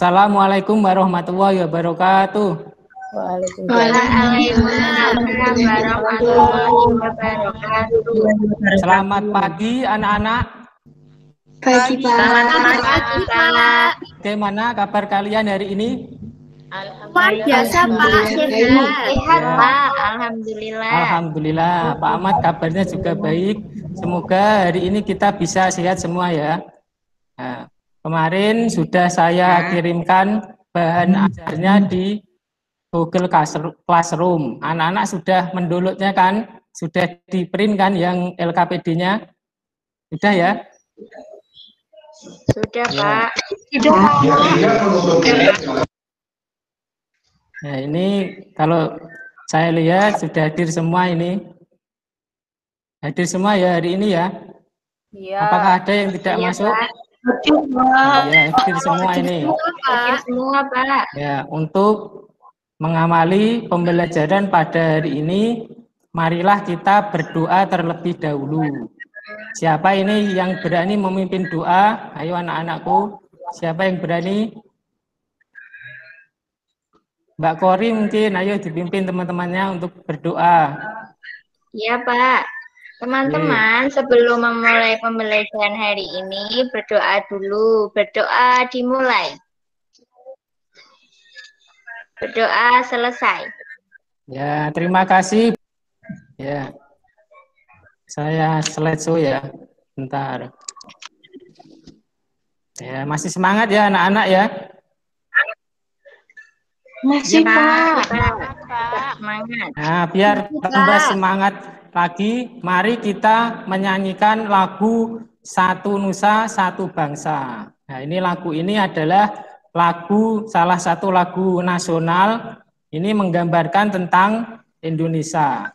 Assalamualaikum warahmatullahi wabarakatuh. Waalaikumsalam warahmatullahi wabarakatuh. Selamat pagi anak-anak. Pagi Pak. Selamat pagi Pak. Bagaimana kabar kalian hari ini? Luar biasa Pak. Sehat Pak. Alhamdulillah. Alhamdulillah. Pak Ahmad kabarnya juga baik. Semoga hari ini kita bisa sehat semua ya. Nah, kemarin sudah saya kirimkan bahan ajarnya di Google Classroom. Anak-anak sudah mendownloadnya kan? Sudah di-print kan yang LKPD-nya? Sudah ya? Sudah Pak. Sudah. Nah, ini kalau saya lihat sudah hadir semua ini. Hadir semua ya hari ini ya? Iya. Apakah ada yang tidak masuk? Ya, hadir semua ini. Hadir semua, Pak. Ya, untuk mengawali pembelajaran pada hari ini, marilah kita berdoa terlebih dahulu. Siapa ini yang berani memimpin doa? Ayo anak-anakku, siapa yang berani? Mbak Kori mungkin, ayo dipimpin teman-temannya untuk berdoa. Iya Pak, teman-teman sebelum memulai pembelajaran hari ini berdoa dulu, berdoa dimulai. Berdoa selesai. Ya, terima kasih. Ya, saya slideshow ya, bentar. Ya, masih semangat ya anak-anak ya. Masih Pak. Semangat. Nah, biar tambah semangat lagi, mari kita menyanyikan lagu Satu Nusa Satu Bangsa. Nah, ini lagu ini adalah lagu salah satu lagu nasional. Ini menggambarkan tentang Indonesia.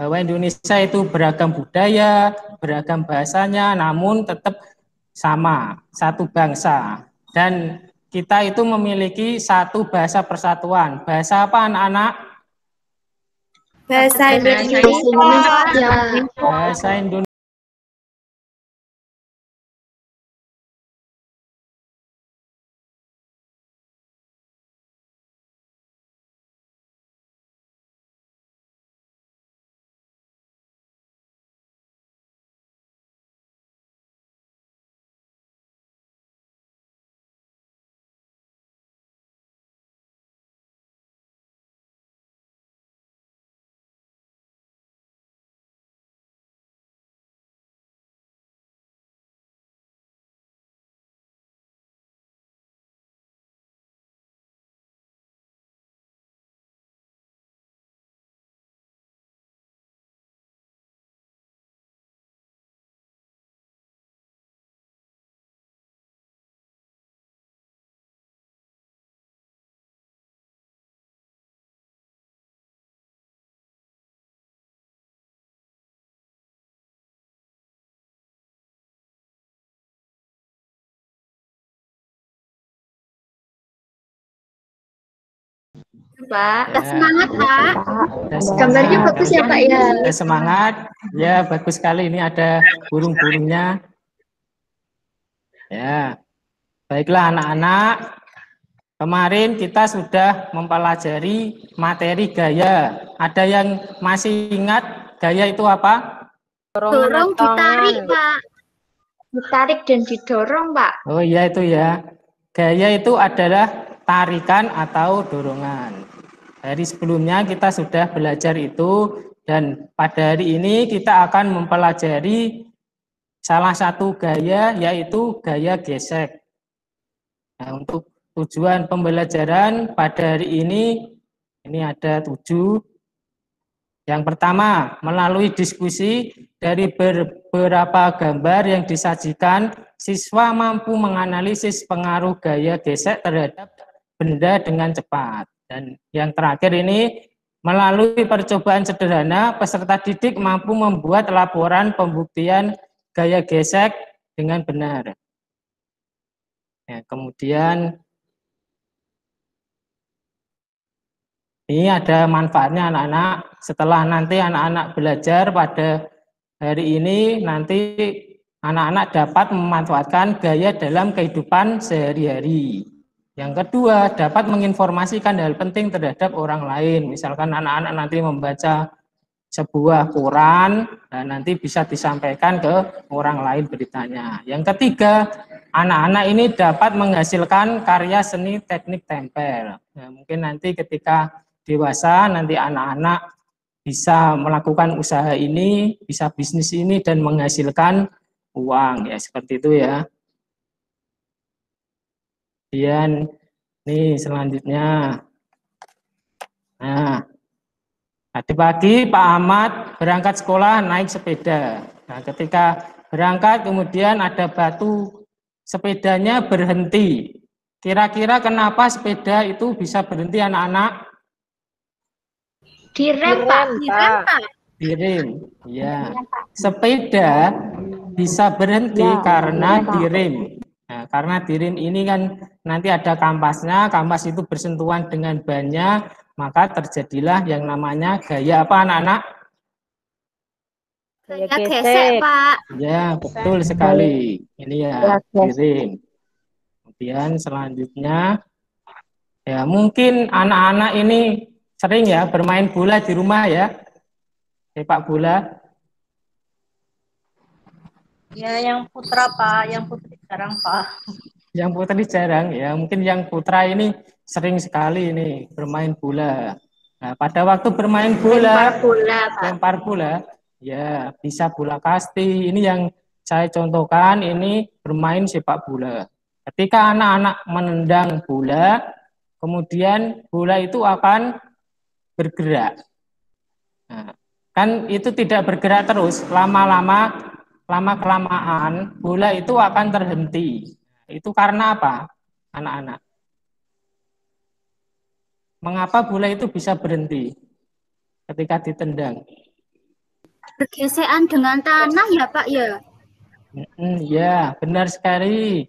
Bahwa Indonesia itu beragam budaya, beragam bahasanya, namun tetap sama, satu bangsa. Dan kita itu memiliki satu bahasa persatuan. Bahasa apa anak-anak? Bahasa Indonesia. Bahasa Indonesia. Pak, ya. Semangat Pak. Gambarnya bagus ya Pak ya. Semangat, ya bagus sekali. Ini ada burung-burungnya. Ya, baiklah anak-anak. Kemarin kita sudah mempelajari materi gaya. Ada yang masih ingat gaya itu apa? Dorong ditarik Pak. Ditarik dan didorong Pak. Oh iya itu ya. Gaya itu adalah tarikan atau dorongan. Hari sebelumnya kita sudah belajar itu, dan pada hari ini kita akan mempelajari salah satu gaya, yaitu gaya gesek. Nah, untuk tujuan pembelajaran pada hari ini ada 7. Yang pertama, melalui diskusi dari beberapa gambar yang disajikan, siswa mampu menganalisis pengaruh gaya gesek terhadap benda dengan cepat. Dan yang terakhir ini, melalui percobaan sederhana, peserta didik mampu membuat laporan pembuktian gaya gesek dengan benar. Ya, kemudian, ini ada manfaatnya anak-anak. Setelah nanti anak-anak belajar pada hari ini, nanti anak-anak dapat memanfaatkan gaya dalam kehidupan sehari-hari. Yang kedua, dapat menginformasikan hal penting terhadap orang lain. Misalkan anak-anak nanti membaca sebuah koran, dan nanti bisa disampaikan ke orang lain beritanya. Yang ketiga, anak-anak ini dapat menghasilkan karya seni teknik tempel. Nah, mungkin nanti ketika dewasa, nanti anak-anak bisa melakukan usaha ini, bisa bisnis ini, dan menghasilkan uang. Ya, seperti itu ya. Kemudian, nih selanjutnya. Nah, tadi pagi Pak Ahmad berangkat sekolah naik sepeda. Nah, ketika berangkat kemudian ada batu, sepedanya berhenti. Kira-kira kenapa sepeda itu bisa berhenti anak-anak? Direm, Pak. Direm, ya. Sepeda bisa berhenti ya, karena direm. Nah, karena direm ini kan nanti ada kampasnya, kampas itu bersentuhan dengan bannya, maka terjadilah yang namanya gaya apa anak-anak? Gaya gesek, Pak. Ya, betul sekali. Ini ya, direm. Kemudian selanjutnya, ya mungkin anak-anak ini sering ya bermain bola di rumah ya, sepak bola. Ya, yang putra, Pak. Yang putri jarang, Pak. Yang putri jarang, ya. Mungkin yang putra ini sering sekali ini bermain bola. Nah, pada waktu bermain bola, lempar bola, ya, bisa bola kasti. Ini yang saya contohkan, ini bermain sepak bola. Ketika anak-anak menendang bola, kemudian bola itu akan bergerak. Nah, kan itu tidak bergerak terus, lama-kelamaan bola itu akan terhenti. Itu karena apa, anak-anak? Mengapa bola itu bisa berhenti ketika ditendang? Bergesekan dengan tanah ya, Pak, ya? Ya, benar sekali.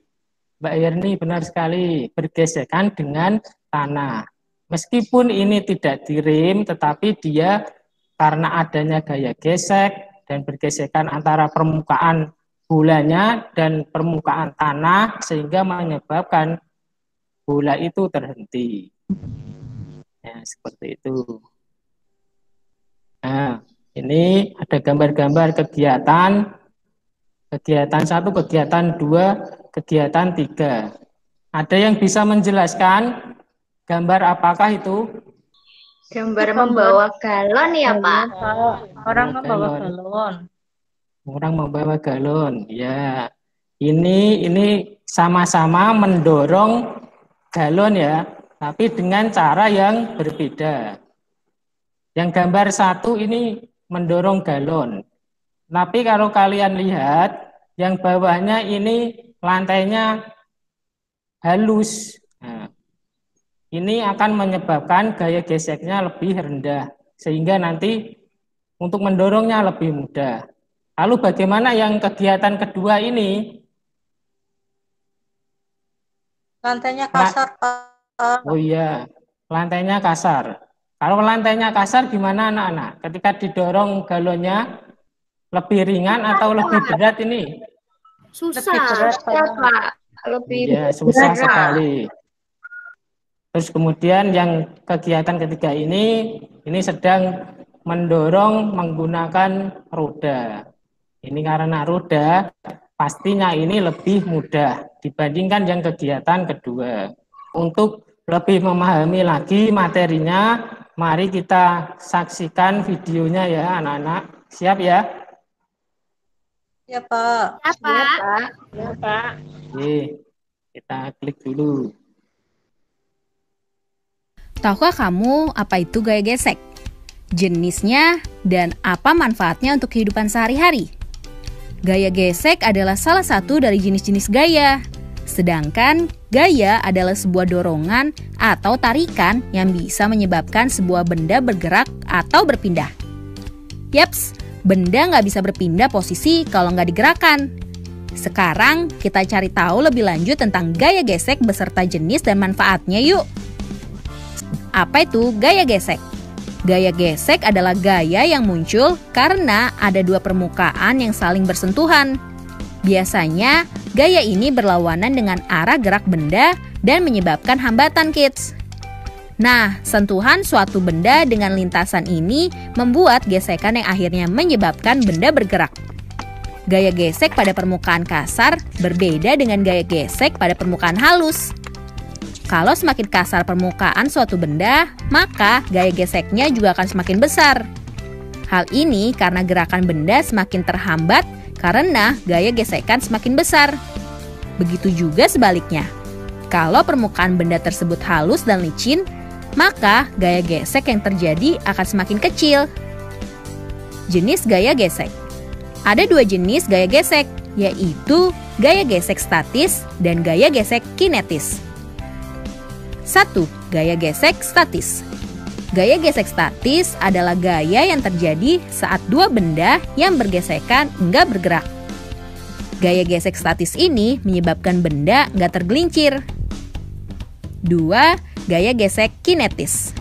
Mbak Yerni, benar sekali. Bergesekan dengan tanah. Meskipun ini tidak direm, tetapi dia karena adanya gaya gesek, dan bergesekan antara permukaan bolanya dan permukaan tanah sehingga menyebabkan bola itu terhenti. Ya, seperti itu. Nah, ini ada gambar-gambar kegiatan. Kegiatan 1, kegiatan 2, kegiatan 3. Ada yang bisa menjelaskan gambar apakah itu? Gambar membawa galon ya, Pak? Orang membawa galon. Orang membawa galon, ya. Ini sama-sama mendorong galon ya, tapi dengan cara yang berbeda. Yang gambar 1 ini mendorong galon. Tapi kalau kalian lihat, yang bawahnya ini lantainya halus. Nah, ini akan menyebabkan gaya geseknya lebih rendah, sehingga nanti untuk mendorongnya lebih mudah. Lalu bagaimana yang kegiatan kedua ini? Lantainya kasar. Oh iya, lantainya kasar. Kalau lantainya kasar gimana anak-anak? Ketika didorong galonnya lebih ringan atau lebih berat ini? Susah, lebih berat, Pak. Iya, susah sekali. Terus kemudian yang kegiatan ketiga ini sedang mendorong menggunakan roda. Ini karena roda, pastinya ini lebih mudah dibandingkan yang kegiatan kedua. Untuk lebih memahami lagi materinya, mari kita saksikan videonya ya anak-anak. Siap ya? Ya, Pak. Ya, Pak. Ya, Pak. Oke, kita klik dulu. Tahukah kamu apa itu gaya gesek, jenisnya, dan apa manfaatnya untuk kehidupan sehari-hari? Gaya gesek adalah salah satu dari jenis-jenis gaya. Sedangkan gaya adalah sebuah dorongan atau tarikan yang bisa menyebabkan sebuah benda bergerak atau berpindah. Yaps, benda nggak bisa berpindah posisi kalau nggak digerakkan. Sekarang kita cari tahu lebih lanjut tentang gaya gesek beserta jenis dan manfaatnya yuk. Apa itu gaya gesek? Gaya gesek adalah gaya yang muncul karena ada dua permukaan yang saling bersentuhan. Biasanya, gaya ini berlawanan dengan arah gerak benda dan menyebabkan hambatan, kids. Nah, sentuhan suatu benda dengan lintasan ini membuat gesekan yang akhirnya menyebabkan benda bergerak. Gaya gesek pada permukaan kasar berbeda dengan gaya gesek pada permukaan halus. Kalau semakin kasar permukaan suatu benda, maka gaya geseknya juga akan semakin besar. Hal ini karena gerakan benda semakin terhambat karena gaya gesekan semakin besar. Begitu juga sebaliknya. Kalau permukaan benda tersebut halus dan licin, maka gaya gesek yang terjadi akan semakin kecil. Jenis gaya gesek. Ada dua jenis gaya gesek, yaitu gaya gesek statis dan gaya gesek kinetis. 1. Gaya gesek statis. Gaya gesek statis adalah gaya yang terjadi saat dua benda yang bergesekan enggak bergerak. Gaya gesek statis ini menyebabkan benda enggak tergelincir. 2. Gaya gesek kinetis.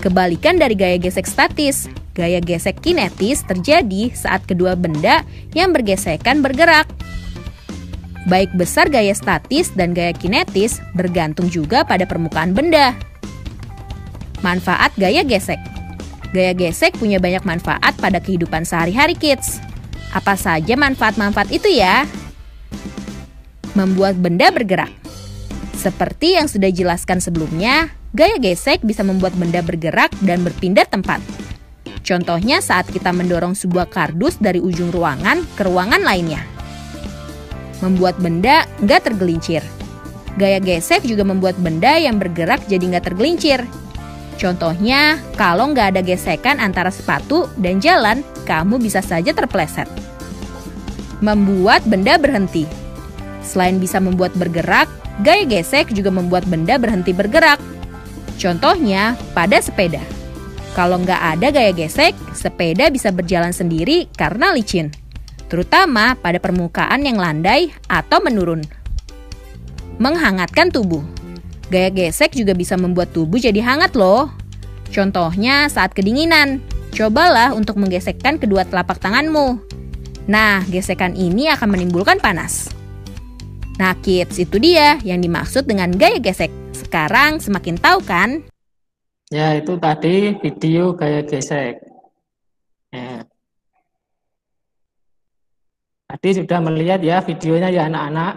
Kebalikan dari gaya gesek statis, gaya gesek kinetis terjadi saat kedua benda yang bergesekan bergerak. Baik besar gaya statis dan gaya kinetis bergantung juga pada permukaan benda. Manfaat gaya gesek. Gaya gesek punya banyak manfaat pada kehidupan sehari-hari, kids. Apa saja manfaat-manfaat itu ya? Membuat benda bergerak. Seperti yang sudah dijelaskan sebelumnya, gaya gesek bisa membuat benda bergerak dan berpindah tempat. Contohnya saat kita mendorong sebuah kardus dari ujung ruangan ke ruangan lainnya. Membuat benda nggak tergelincir. Gaya gesek juga membuat benda yang bergerak jadi nggak tergelincir. Contohnya, kalau nggak ada gesekan antara sepatu dan jalan, kamu bisa saja terpleset. Membuat benda berhenti. Selain bisa membuat bergerak, gaya gesek juga membuat benda berhenti bergerak. Contohnya, pada sepeda. Kalau nggak ada gaya gesek, sepeda bisa berjalan sendiri karena licin, terutama pada permukaan yang landai atau menurun. Menghangatkan tubuh. Gaya gesek juga bisa membuat tubuh jadi hangat loh. Contohnya saat kedinginan, cobalah untuk menggesekkan kedua telapak tanganmu. Nah, gesekan ini akan menimbulkan panas. Nah, kids, itu dia yang dimaksud dengan gaya gesek. Sekarang semakin tahu kan? Ya, itu tadi video gaya gesek. Ya. Tadi sudah melihat ya videonya ya anak-anak?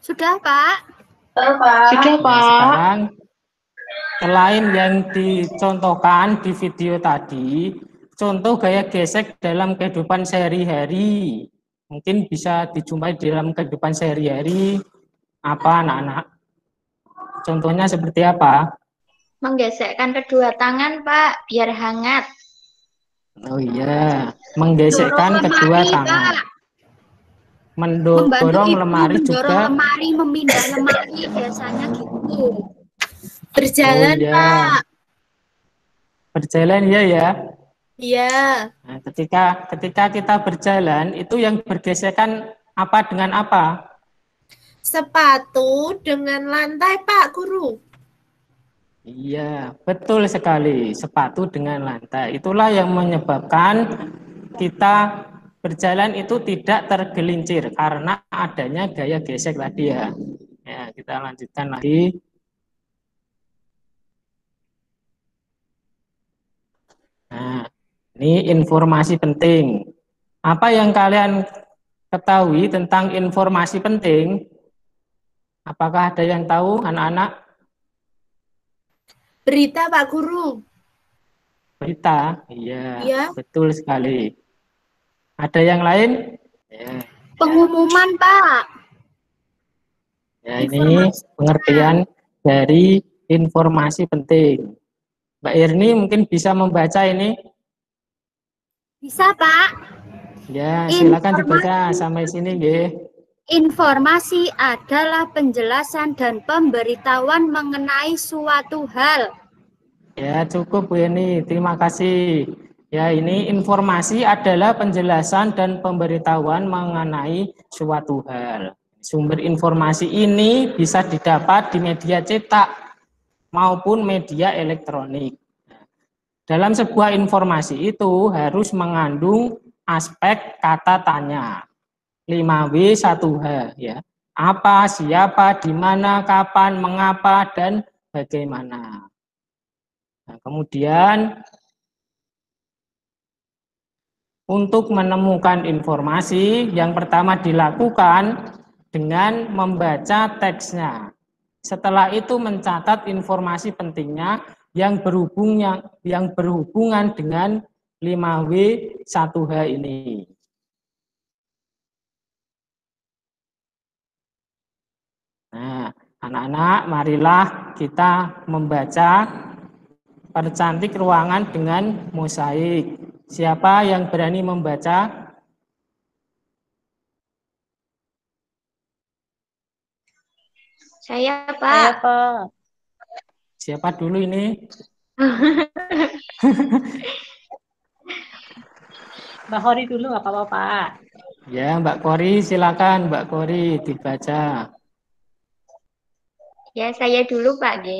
Sudah, Pak. Sudah, Pak. Nah, sekarang, selain yang dicontohkan di video tadi, contoh gaya gesek dalam kehidupan sehari-hari. Mungkin bisa dijumpai dalam kehidupan sehari-hari apa anak-anak? Contohnya seperti apa? Menggesekkan kedua tangan, Pak, biar hangat. Oh iya, menggesekkan kedua tangan. Mendorong lemari juga. Lemari, memindah lemari biasanya gitu. Berjalan, oh, iya. Pak. Berjalan ya ya. Iya. Nah, ketika kita berjalan itu yang bergesekan apa dengan apa? Sepatu dengan lantai, Pak Guru. Iya, betul sekali. Sepatu dengan lantai. Itulah yang menyebabkan kita berjalan itu tidak tergelincir karena adanya gaya gesek tadi ya. Ya, kita lanjutkan lagi. Nah, ini informasi penting. Apa yang kalian ketahui tentang informasi penting? Apakah ada yang tahu, anak-anak? Berita, Pak Guru. Berita, iya, ya. Betul sekali. Ada yang lain? Ya. Pengumuman, Pak. Ya, ini pengertian dari informasi penting. Mbak Irni mungkin bisa membaca ini? Bisa, Pak. Ya, silakan dibaca sampai sini, nggih. Informasi adalah penjelasan dan pemberitahuan mengenai suatu hal. Ya, cukup Bu Yeni. Terima kasih. Ya, ini informasi adalah penjelasan dan pemberitahuan mengenai suatu hal. Sumber informasi ini bisa didapat di media cetak maupun media elektronik. Dalam sebuah informasi itu harus mengandung aspek kata tanya. 5W1H ya. apa, siapa, di mana, kapan, mengapa, dan bagaimana. Nah, kemudian untuk menemukan informasi, yang pertama dilakukan dengan membaca teksnya. Setelah itu mencatat informasi pentingnya yang berhubungan dengan 5W1H ini. Nah, anak-anak, marilah kita membaca, percantik ruangan dengan mosaik. Siapa yang berani membaca? Saya, Pak. Saya, Pak. Siapa dulu ini? Mbak Kori dulu, nggak apa-apa, Pak. Ya, Mbak Kori, silakan Mbak Kori dibaca. Ya, saya dulu, Pak G.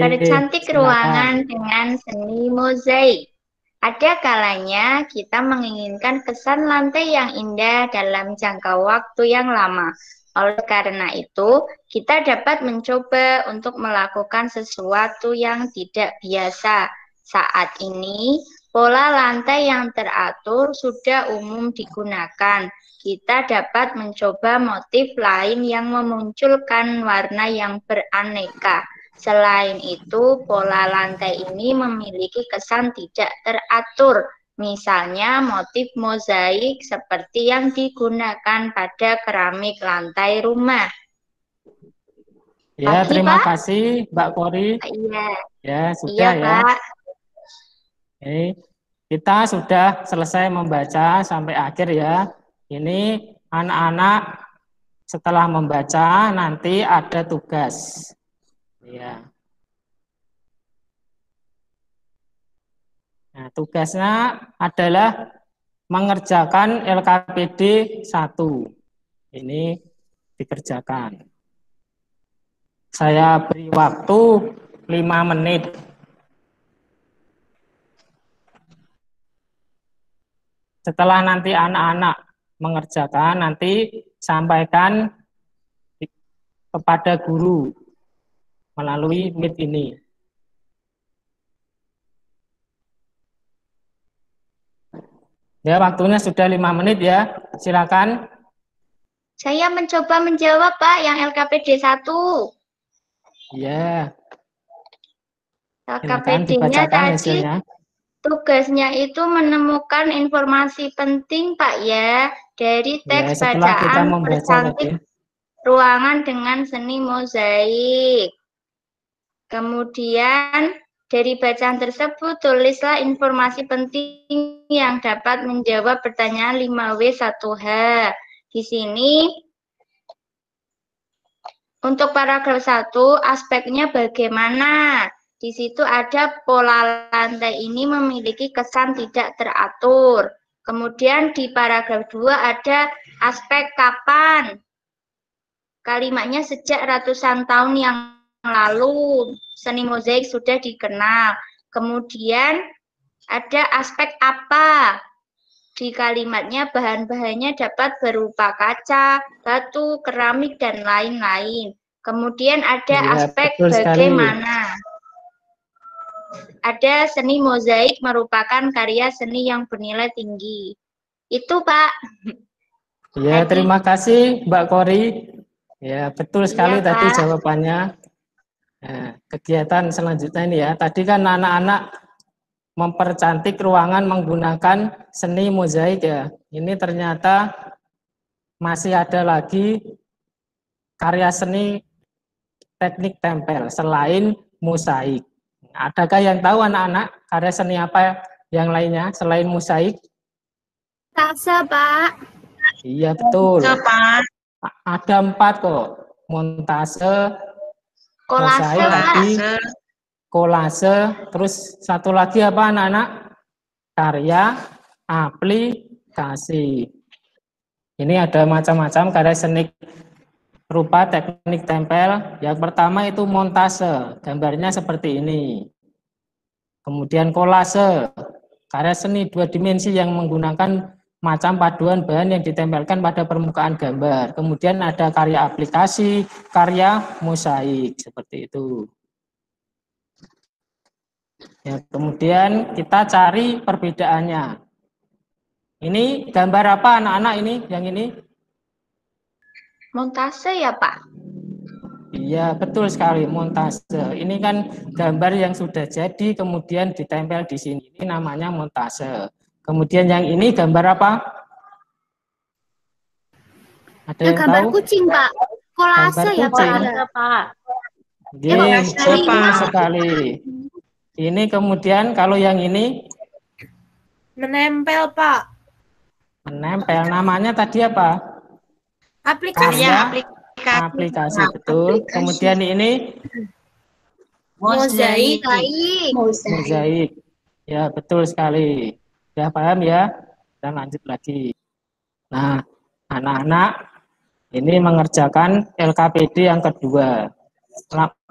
Percantik ruangan dengan seni mozaik. Ada kalanya kita menginginkan kesan lantai yang indah dalam jangka waktu yang lama. Oleh karena itu, kita dapat mencoba untuk melakukan sesuatu yang tidak biasa. Saat ini, pola lantai yang teratur sudah umum digunakan. Kita dapat mencoba motif lain yang memunculkan warna yang beraneka. Selain itu, pola lantai ini memiliki kesan tidak teratur. Misalnya motif mozaik seperti yang digunakan pada keramik lantai rumah. Ya, terima kasih Mbak Kori. Iya. Ya, sudah ya. Pak. Oke. Kita sudah selesai membaca sampai akhir ya. Ini anak-anak setelah membaca nanti ada tugas. Ya. Nah, tugasnya adalah mengerjakan LKPD 1. Ini dikerjakan. Saya beri waktu 5 menit. Setelah nanti anak-anak mengerjakan, nanti sampaikan kepada guru melalui Meet ini. Ya, waktunya sudah 5 menit ya. Silakan. Saya mencoba menjawab, Pak, yang LKPD 1. Ya. LKPD-nya tadi hasilnya. Tugasnya itu menemukan informasi penting, Pak, ya, dari teks ya, bacaan percantik ruangan dengan seni mozaik. Kemudian dari bacaan tersebut, tulislah informasi penting yang dapat menjawab pertanyaan 5W1H. Di sini, untuk paragraf 1, aspeknya bagaimana? Di situ ada pola lantai ini memiliki kesan tidak teratur. Kemudian di paragraf 2 ada aspek kapan? Kalimatnya sejak ratusan tahun yang lalu seni mozaik sudah dikenal. Kemudian ada aspek apa? Di kalimatnya bahan-bahannya dapat berupa kaca, batu, keramik, dan lain-lain. Kemudian ada ya, aspek bagaimana. Ada seni mozaik merupakan karya seni yang bernilai tinggi. Itu, Pak. Ya, terima kasih Mbak Kori. Ya, betul sekali ya, tadi Pak. Jawabannya. Nah, kegiatan selanjutnya ini ya, tadi kan anak-anak mempercantik ruangan menggunakan seni mozaik ya. Ini ternyata masih ada lagi karya seni teknik tempel selain mozaik. Adakah yang tahu anak-anak karya seni apa yang lainnya selain mozaik? Tasa, Pak. Iya, betul. Tasa, Pak. Ada 4 kok. Montase, kolase, lagi, kolase, terus satu lagi apa anak-anak? Karya aplikasi. Ini ada macam-macam karya seni rupa teknik tempel. Yang pertama itu montase, gambarnya seperti ini. Kemudian kolase, karya seni 2 dimensi yang menggunakan macam paduan bahan yang ditempelkan pada permukaan gambar. Kemudian ada karya aplikasi, karya mosaik, seperti itu. Ya, kemudian kita cari perbedaannya. Ini gambar apa anak-anak ini? Yang ini? Montase ya, Pak? Iya, betul sekali, montase. Ini kan gambar yang sudah jadi, kemudian ditempel di sini. Ini namanya montase. Kemudian yang ini gambar apa? Ada yang gambar tahu? Kucing, Pak. Kolase ya, Pak. Iya, tepat sekali. Ini kemudian kalau yang ini menempel, Pak. Menempel, namanya tadi apa? Aplikasi. Karya, aplikasi, betul. Aplikasi. Kemudian ini mozaik. Mozaik. Ya, betul sekali. Ya, paham ya? Kita lanjut lagi. Nah, anak-anak ini mengerjakan LKPD yang kedua.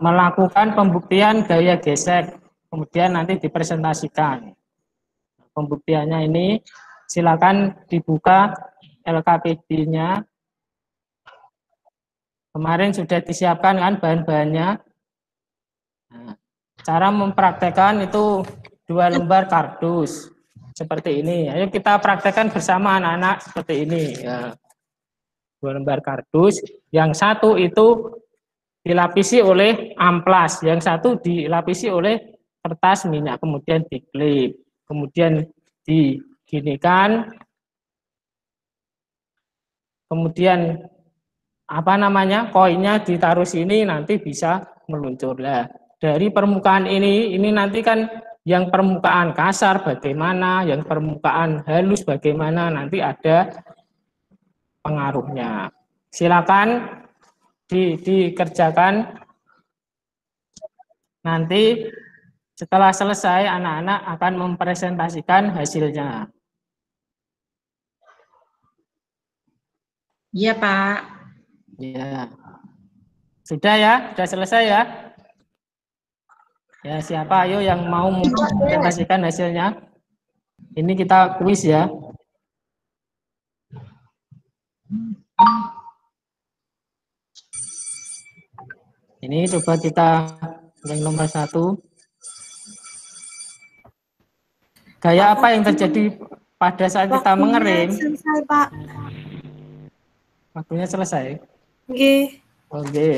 Melakukan pembuktian gaya gesek. Kemudian nanti dipresentasikan. Pembuktiannya ini silakan dibuka LKPD-nya. Kemarin sudah disiapkan kan bahan-bahannya. Nah, cara mempraktekkan itu 2 lembar kardus seperti ini. Ayo kita praktekkan bersama anak-anak seperti ini. Ya. 2 lembar kardus, yang satu itu dilapisi oleh amplas, yang satu dilapisi oleh kertas minyak, kemudian diklip, kemudian diginikan, kemudian apa namanya, koinnya ditaruh sini, nanti bisa meluncur. Lah, dari permukaan ini nanti kan yang permukaan kasar bagaimana, yang permukaan halus bagaimana, nanti ada pengaruhnya. Silakan dikerjakan nanti. Setelah selesai, anak-anak akan mempresentasikan hasilnya. Iya, Pak. Iya. Sudah ya? Sudah selesai ya? Ya, siapa ayo yang mau mempresentasikan hasilnya? Ini kita kuis ya. Ini coba kita yang nomor 1. Gaya apa yang terjadi pada saat kita mengerim? Selesai, Pak. Waktunya selesai? Oke. Oke.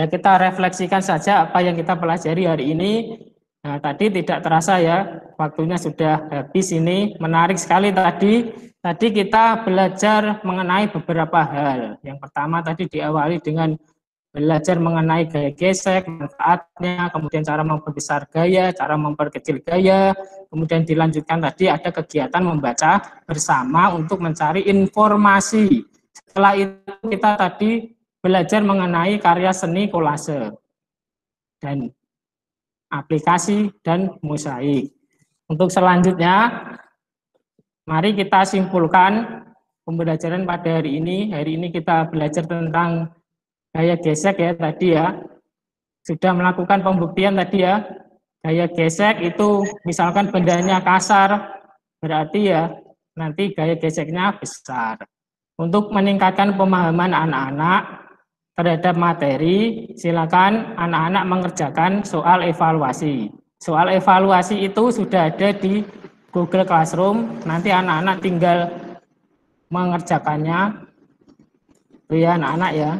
Ya, kita refleksikan saja apa yang kita pelajari hari ini. Nah, tadi tidak terasa ya, waktunya sudah habis ini. Menarik sekali tadi. Tadi kita belajar mengenai beberapa hal. Yang pertama tadi diawali dengan belajar mengenai gaya gesek, manfaatnya, kemudian cara memperbesar gaya, cara memperkecil gaya, kemudian dilanjutkan tadi ada kegiatan membaca bersama untuk mencari informasi. Setelah itu kita tadi belajar mengenai karya seni kolase, dan aplikasi, dan mosaik. Untuk selanjutnya, mari kita simpulkan pembelajaran pada hari ini. Hari ini kita belajar tentang gaya gesek ya tadi ya, sudah melakukan pembuktian tadi ya. Gaya gesek itu misalkan bendanya kasar, berarti ya nanti gaya geseknya besar. Untuk meningkatkan pemahaman anak-anak terhadap materi, silakan anak-anak mengerjakan soal evaluasi. Soal evaluasi itu sudah ada di Google Classroom, nanti anak-anak tinggal mengerjakannya. Itu ya anak-anak ya.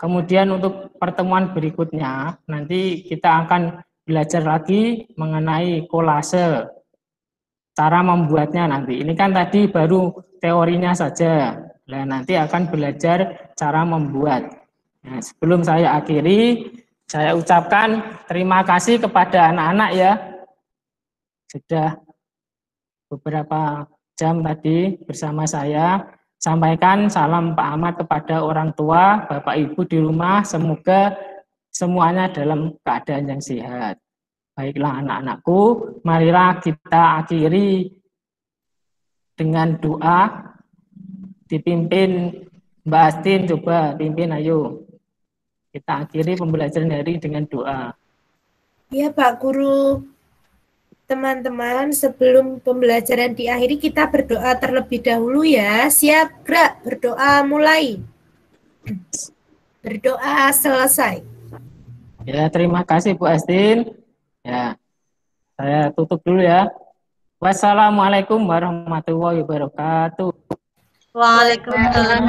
Kemudian untuk pertemuan berikutnya, nanti kita akan belajar lagi mengenai kolase, cara membuatnya nanti. Ini kan tadi baru teorinya saja, nah, nanti akan belajar cara membuat. Nah, sebelum saya akhiri, saya ucapkan terima kasih kepada anak-anak ya. Sudah beberapa jam tadi bersama saya. Sampaikan salam Pak Ahmad kepada orang tua, Bapak Ibu di rumah, semoga semuanya dalam keadaan yang sehat. Baiklah anak-anakku, marilah kita akhiri dengan doa dipimpin Mbak Astin, coba pimpin ayo. Kita akhiri pembelajaran hari dengan doa. Iya Pak Guru. Teman-teman, sebelum pembelajaran diakhiri, kita berdoa terlebih dahulu ya. Siap, gerak, berdoa, mulai. Berdoa, selesai. Ya, terima kasih Bu Astin. Ya, saya tutup dulu ya. Wassalamualaikum warahmatullahi wabarakatuh. Waalaikumsalam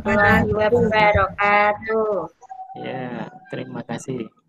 warahmatullahi wabarakatuh. Ya, terima kasih.